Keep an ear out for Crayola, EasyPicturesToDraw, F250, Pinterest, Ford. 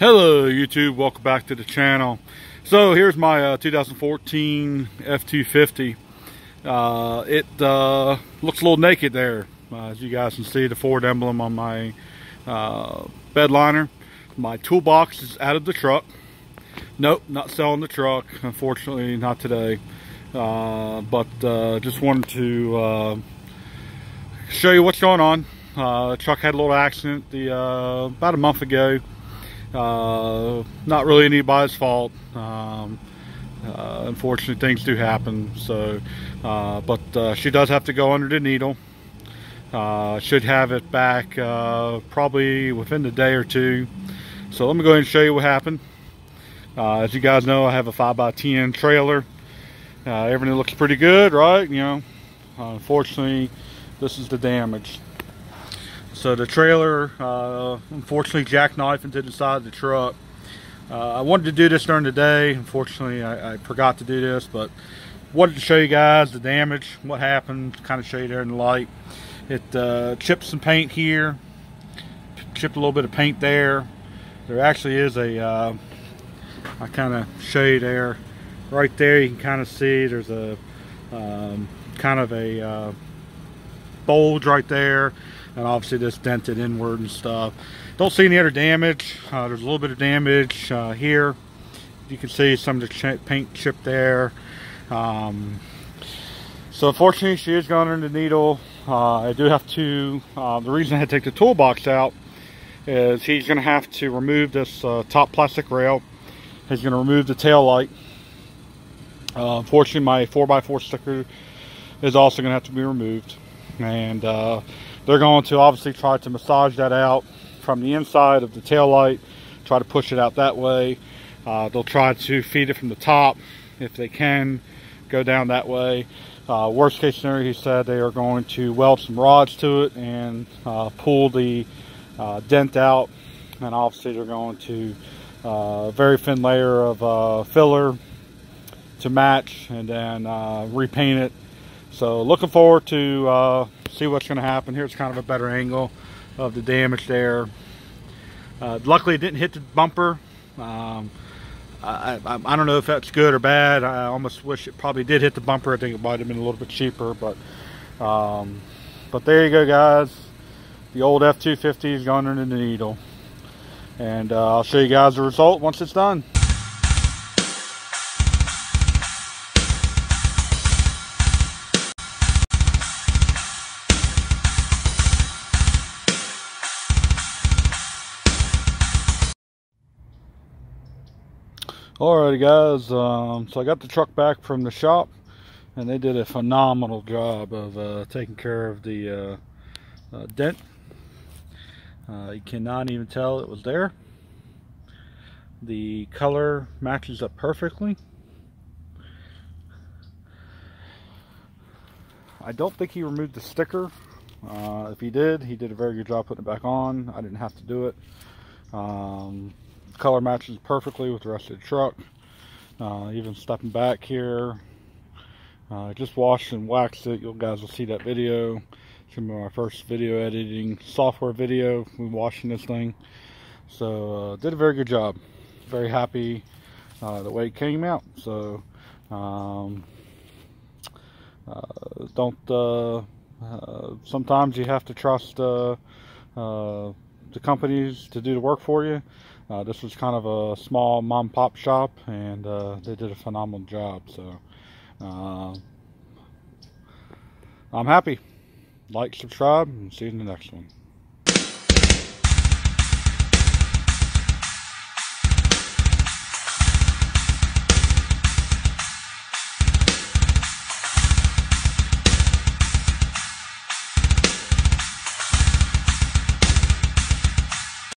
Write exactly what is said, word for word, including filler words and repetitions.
Hello YouTube, welcome back to the channel. So here's my uh, two thousand fourteen F two fifty. Uh, it uh, looks a little naked there. Uh, as you guys can see, the Ford emblem on my uh, bed liner. My toolbox is out of the truck. Nope, not selling the truck, unfortunately, not today. Uh, but uh, just wanted to uh, show you what's going on. Uh, the truck had a little accident the, uh, about a month ago. Uh, not really anybody's fault. Um, uh, unfortunately, things do happen. So, uh, but uh, she does have to go under the needle. Uh, should have it back uh, probably within a day or two. So let me go ahead and show you what happened. Uh, as you guys know, I have a five by ten trailer. Uh, everything looks pretty good, right? You know, unfortunately, this is the damage. So the trailer, uh, unfortunately, jackknifed into the side of the truck. Uh, I wanted to do this during the day. Unfortunately, I, I forgot to do this, but wanted to show you guys the damage, what happened, kind of show you there in the light. It uh, chipped some paint here, chipped a little bit of paint there. There actually is a, uh, I kind of show you there. Right there, you can kind of see there's a um, kind of a uh, bulge right there. And obviously this dented inward and stuff. Don't see any other damage. Uh, there's a little bit of damage uh, here. You can see some of the ch paint chip there. Um, so unfortunately she is gone under the needle. Uh, I do have to, uh, the reason I had to take the toolbox out is he's gonna have to remove this uh, top plastic rail. He's gonna remove the tail light. Uh, unfortunately my four by four sticker is also gonna have to be removed. And uh, they're going to obviously try to massage that out from the inside of the taillight, try to push it out that way. Uh, they'll try to feed it from the top if they can go down that way. Uh, worst case scenario, he said they are going to weld some rods to it and uh, pull the uh, dent out. And obviously they're going to uh, very thin layer of uh, filler to match and then uh, repaint it. So looking forward to uh, see what's going to happen. Here's kind of a better angle of the damage there. Uh, luckily it didn't hit the bumper. Um, I, I, I don't know if that's good or bad. I almost wish it probably did hit the bumper. I think it might have been a little bit cheaper. But um, but there you go, guys. The old F two fifty is going under the needle. And uh, I'll show you guys the result once it's done. Alrighty guys, um, so I got the truck back from the shop and they did a phenomenal job of uh, taking care of the uh, uh, dent. Uh, you cannot even tell it was there. The color matches up perfectly. I don't think he removed the sticker. Uh, if he did, he did a very good job putting it back on. I didn't have to do it. Um, Color matches perfectly with the rest of the truck. Uh, even stepping back here, uh, just washed and waxed it. You guys will see that video. It's gonna be my first video editing software video from washing this thing. So uh, did a very good job. Very happy uh, the way it came out. So um, uh, don't. Uh, uh, sometimes you have to trust uh, uh, the companies to do the work for you. Uh, this was kind of a small mom and pop shop, and uh, they did a phenomenal job. So uh, I'm happy. Like, subscribe, and see you in the next one.